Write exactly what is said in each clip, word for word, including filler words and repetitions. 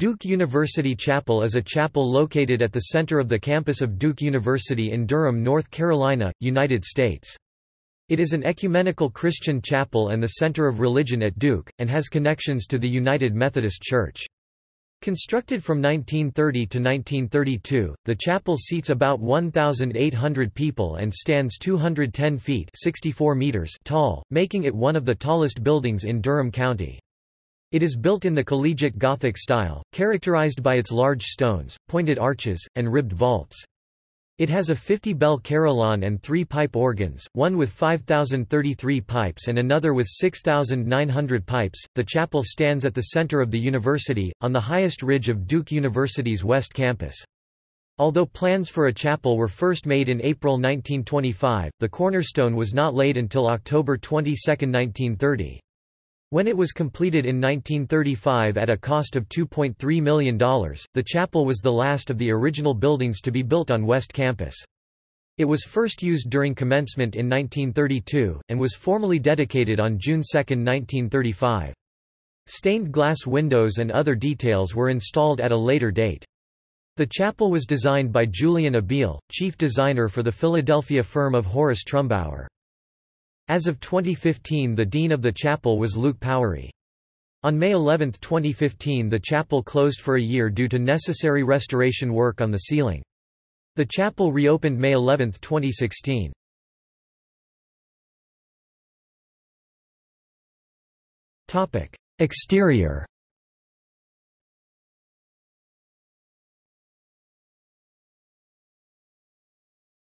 Duke University Chapel is a chapel located at the center of the campus of Duke University in Durham, North Carolina, United States. It is an ecumenical Christian chapel and the center of religion at Duke, and has connections to the United Methodist Church. Constructed from nineteen thirty to nineteen thirty-two, the chapel seats about one thousand eight hundred people and stands two hundred ten feet (sixty-four meters) tall, making it one of the tallest buildings in Durham County. It is built in the Collegiate Gothic style, characterized by its large stones, pointed arches, and ribbed vaults. It has a fifty-bell carillon and three pipe organs, one with five thousand thirty-three pipes and another with six thousand nine hundred pipes. The chapel stands at the center of the university, on the highest ridge of Duke University's West Campus. Although plans for a chapel were first made in April nineteen twenty-five, the cornerstone was not laid until October twenty-second, nineteen thirty. When it was completed in nineteen thirty-five at a cost of two point three million dollars, the chapel was the last of the original buildings to be built on West Campus. It was first used during commencement in nineteen thirty-two, and was formally dedicated on June second, nineteen thirty-five. Stained glass windows and other details were installed at a later date. The chapel was designed by Julian Abele, chief designer for the Philadelphia firm of Horace Trumbauer. As of twenty fifteen, the dean of the chapel was Luke Powery. On May eleventh, twenty fifteen, the chapel closed for a year due to necessary restoration work on the ceiling. The chapel reopened May eleventh, twenty sixteen. Topic: Exterior.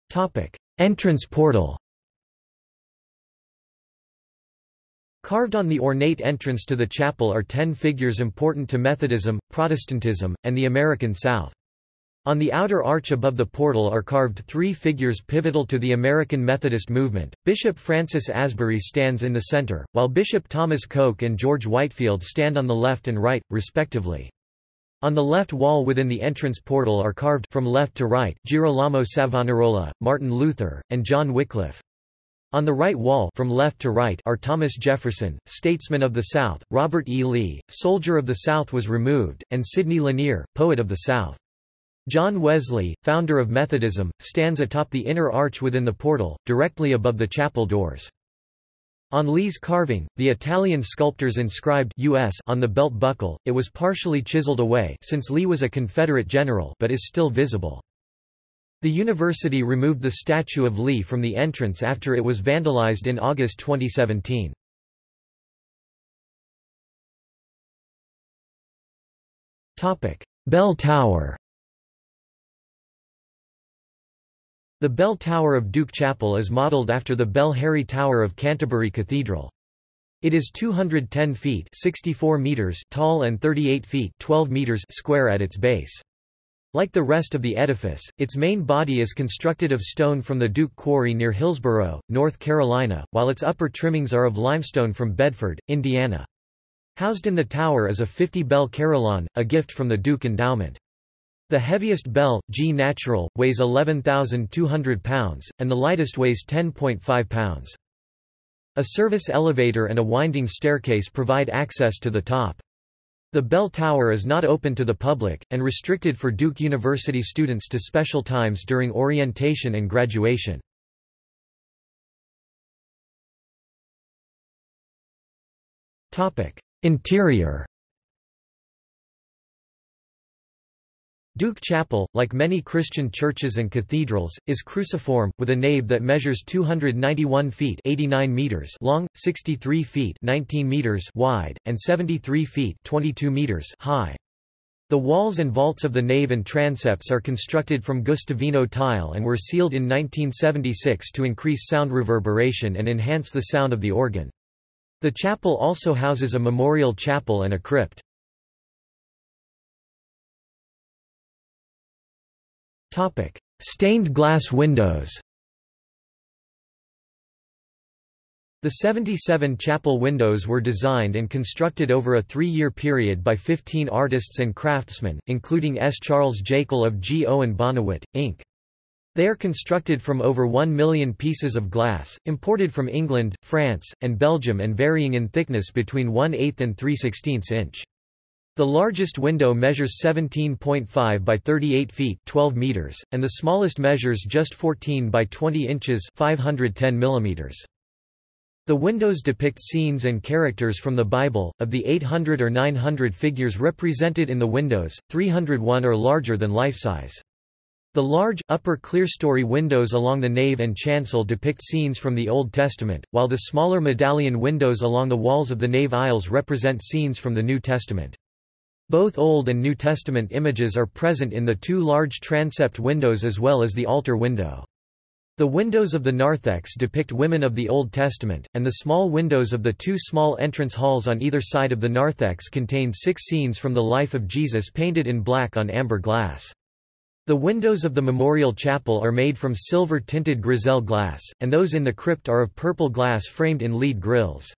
Topic: Entrance portal. Carved on the ornate entrance to the chapel are ten figures important to Methodism, Protestantism, and the American South. On the outer arch above the portal are carved three figures pivotal to the American Methodist movement. Bishop Francis Asbury stands in the center, while Bishop Thomas Coke and George Whitefield stand on the left and right, respectively. On the left wall within the entrance portal are carved from left to right Girolamo Savonarola, Martin Luther, and John Wycliffe. On the right wall from left to right are Thomas Jefferson, statesman of the South, Robert E. Lee, soldier of the South was removed, and Sidney Lanier, poet of the South. John Wesley, founder of Methodism, stands atop the inner arch within the portal, directly above the chapel doors. On Lee's carving, the Italian sculptors inscribed U S on the belt buckle. It was partially chiseled away since Lee was a Confederate general, but is still visible. The university removed the statue of Lee from the entrance after it was vandalized in August twenty seventeen. Topic: Bell Tower. The Bell Tower of Duke Chapel is modeled after the Bell Harry Tower of Canterbury Cathedral. It is two hundred ten feet (sixty-four meters) tall and thirty-eight feet (twelve meters) square at its base. Like the rest of the edifice, its main body is constructed of stone from the Duke Quarry near Hillsborough, North Carolina, while its upper trimmings are of limestone from Bedford, Indiana. Housed in the tower is a fifty-bell carillon, a gift from the Duke Endowment. The heaviest bell, G natural, weighs eleven thousand two hundred pounds, and the lightest weighs ten point five pounds. A service elevator and a winding staircase provide access to the top. The Bell Tower is not open to the public, and restricted for Duke University students to special times during orientation and graduation. Interior. Duke Chapel, like many Christian churches and cathedrals, is cruciform, with a nave that measures two hundred ninety-one feet (eighty-nine meters) long, sixty-three feet (nineteen meters) wide, and seventy-three feet (twenty-two meters) high. The walls and vaults of the nave and transepts are constructed from Gustavino tile and were sealed in nineteen seventy-six to increase sound reverberation and enhance the sound of the organ. The chapel also houses a memorial chapel and a crypt. Stained glass windows. The seventy-seven chapel windows were designed and constructed over a three-year period by fifteen artists and craftsmen, including S. Charles Jakel of G. Owen Bonawit, Incorporated. They are constructed from over one million pieces of glass, imported from England, France, and Belgium, and varying in thickness between one eighth and three sixteenths inch. The largest window measures seventeen point five by thirty-eight feet twelve meters, and the smallest measures just fourteen by twenty inches five hundred ten millimeters. The windows depict scenes and characters from the Bible. Of the eight hundred or nine hundred figures represented in the windows, three hundred one are larger than life-size. The large, upper clerestory windows along the nave and chancel depict scenes from the Old Testament, while the smaller medallion windows along the walls of the nave aisles represent scenes from the New Testament. Both Old and New Testament images are present in the two large transept windows as well as the altar window. The windows of the narthex depict women of the Old Testament, and the small windows of the two small entrance halls on either side of the narthex contain six scenes from the life of Jesus painted in black on amber glass. The windows of the memorial chapel are made from silver-tinted grisaille glass, and those in the crypt are of purple glass framed in lead grills.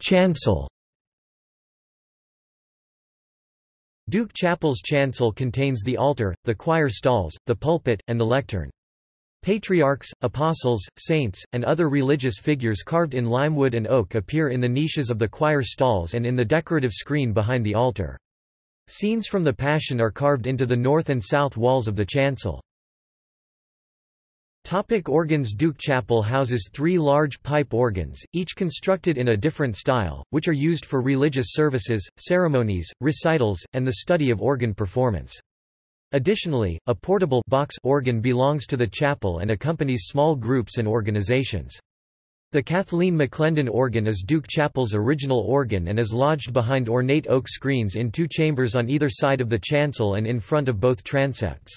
Chancel. Duke Chapel's chancel contains the altar, the choir stalls, the pulpit, and the lectern. Patriarchs, apostles, saints, and other religious figures carved in limewood and oak appear in the niches of the choir stalls and in the decorative screen behind the altar. Scenes from the Passion are carved into the north and south walls of the chancel. Topic organs. Duke Chapel houses three large pipe organs, each constructed in a different style, which are used for religious services, ceremonies, recitals, and the study of organ performance. Additionally, a portable box organ belongs to the chapel and accompanies small groups and organizations. The Kathleen McClendon organ is Duke Chapel's original organ and is lodged behind ornate oak screens in two chambers on either side of the chancel and in front of both transepts.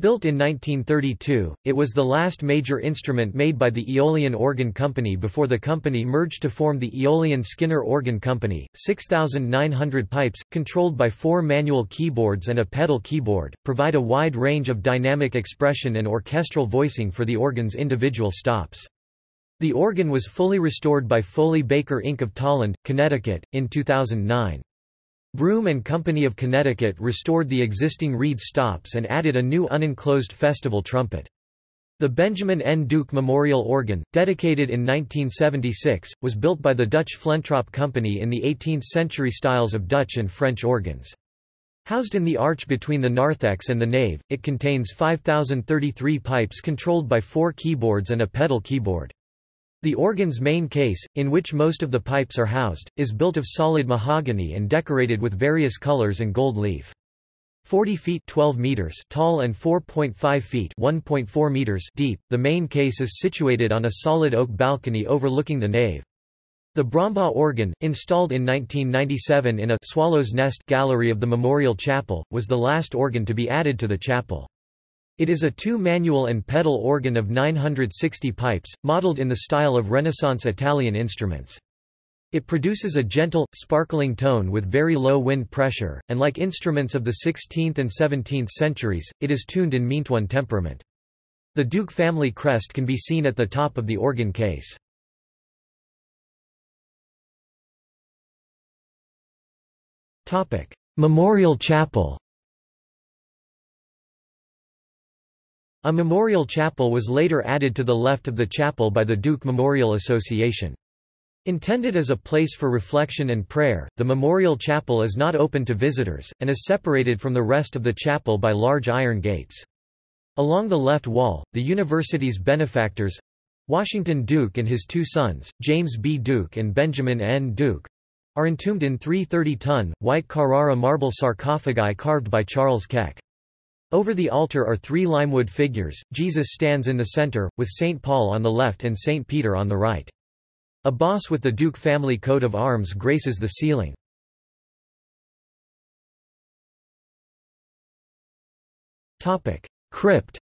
Built in nineteen thirty-two, it was the last major instrument made by the Aeolian Organ Company before the company merged to form the Aeolian Skinner Organ Company. six thousand nine hundred pipes, controlled by four manual keyboards and a pedal keyboard, provide a wide range of dynamic expression and orchestral voicing for the organ's individual stops. The organ was fully restored by Foley Baker Incorporated of Tolland, Connecticut, in two thousand nine. Broom and Company of Connecticut restored the existing reed stops and added a new unenclosed festival trumpet. The Benjamin N. Duke Memorial Organ, dedicated in nineteen seventy-six, was built by the Dutch Flentrop Company in the eighteenth century styles of Dutch and French organs. Housed in the arch between the narthex and the nave, it contains five thousand thirty-three pipes controlled by four keyboards and a pedal keyboard. The organ's main case, in which most of the pipes are housed, is built of solid mahogany and decorated with various colors and gold leaf. forty feet twelve meters tall and four point five feet one point four meters deep, the main case is situated on a solid oak balcony overlooking the nave. The Brahmbach organ, installed in nineteen ninety-seven in a «Swallow's Nest» gallery of the Memorial Chapel, was the last organ to be added to the chapel. It is a two-manual and pedal organ of nine hundred sixty pipes, modeled in the style of Renaissance Italian instruments. It produces a gentle, sparkling tone with very low wind pressure, and like instruments of the sixteenth and seventeenth centuries, it is tuned in Meantuan temperament. The Duke family crest can be seen at the top of the organ case. Memorial Chapel. A memorial chapel was later added to the left of the chapel by the Duke Memorial Association. Intended as a place for reflection and prayer, the memorial chapel is not open to visitors, and is separated from the rest of the chapel by large iron gates. Along the left wall, the university's benefactors—Washington Duke and his two sons, James B. Duke and Benjamin N. Duke—are entombed in three thirty-ton, white Carrara marble sarcophagi carved by Charles Keck. Over the altar are three limewood figures. Jesus stands in the center, with Saint Paul on the left and Saint Peter on the right. A boss with the Duke family coat of arms graces the ceiling. Crypt.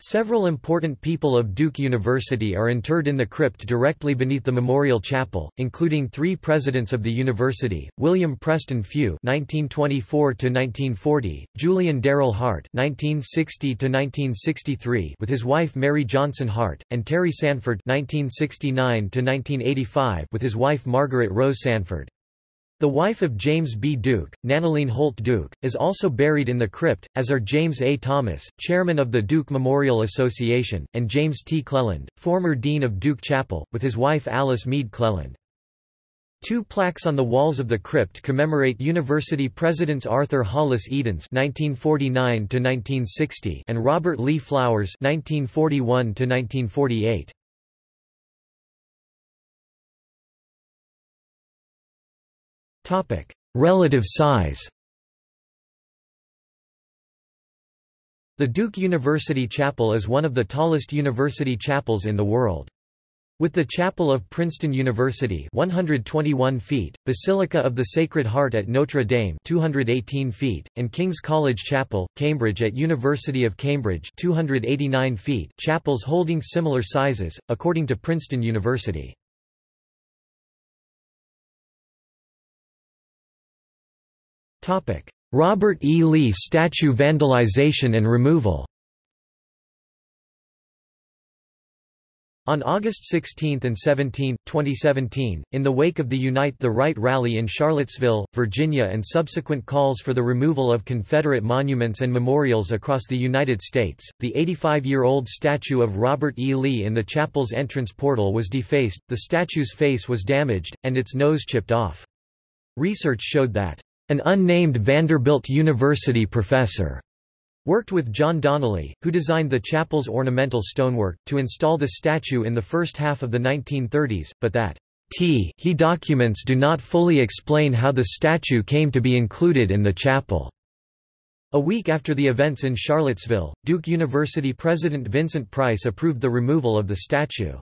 Several important people of Duke University are interred in the crypt directly beneath the Memorial Chapel, including three presidents of the university, William Preston Few nineteen twenty-four to nineteen forty, Julian Darrell Hart nineteen sixty to nineteen sixty-three with his wife Mary Johnson Hart, and Terry Sanford nineteen sixty-nine to nineteen eighty-five with his wife Margaret Rose Sanford. The wife of James B. Duke, Nanaline Holt Duke, is also buried in the crypt, as are James A. Thomas, chairman of the Duke Memorial Association, and James T. Cleland, former dean of Duke Chapel, with his wife Alice Mead Cleland. Two plaques on the walls of the crypt commemorate university presidents Arthur Hollis Edens nineteen forty-nine to nineteen sixty and Robert Lee Flowers nineteen forty-one to nineteen forty-eight. Topic: Relative size. The Duke University Chapel is one of the tallest university chapels in the world. With the Chapel of Princeton University one hundred twenty-one feet, Basilica of the Sacred Heart at Notre Dame two hundred eighteen feet, and King's College Chapel, Cambridge at University of Cambridge two hundred eighty-nine feet, chapels holding similar sizes, according to Princeton University. Robert E. Lee statue vandalization and removal. On August sixteenth and seventeenth, twenty seventeen, in the wake of the Unite the Right rally in Charlottesville, Virginia and subsequent calls for the removal of Confederate monuments and memorials across the United States, the eighty-five-year-old statue of Robert E. Lee in the chapel's entrance portal was defaced, the statue's face was damaged, and its nose chipped off. Research showed that an unnamed Vanderbilt University professor worked with John Donnelly, who designed the chapel's ornamental stonework, to install the statue in the first half of the nineteen thirties, but that he documents do not fully explain how the statue came to be included in the chapel. A week after the events in Charlottesville, Duke University President Vincent Price approved the removal of the statue.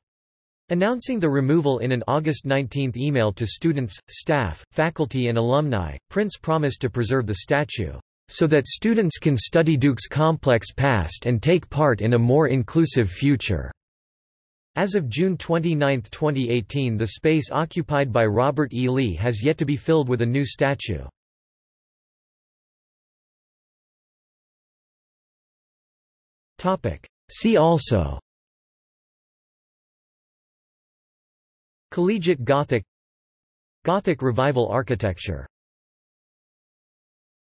Announcing the removal in an August nineteenth email to students, staff, faculty and alumni, Prince promised to preserve the statue so that students can study Duke's complex past and take part in a more inclusive future. As of June twenty-ninth, twenty eighteen, the space occupied by Robert E. Lee has yet to be filled with a new statue. Topic: See also: Collegiate Gothic, Gothic Revival architecture.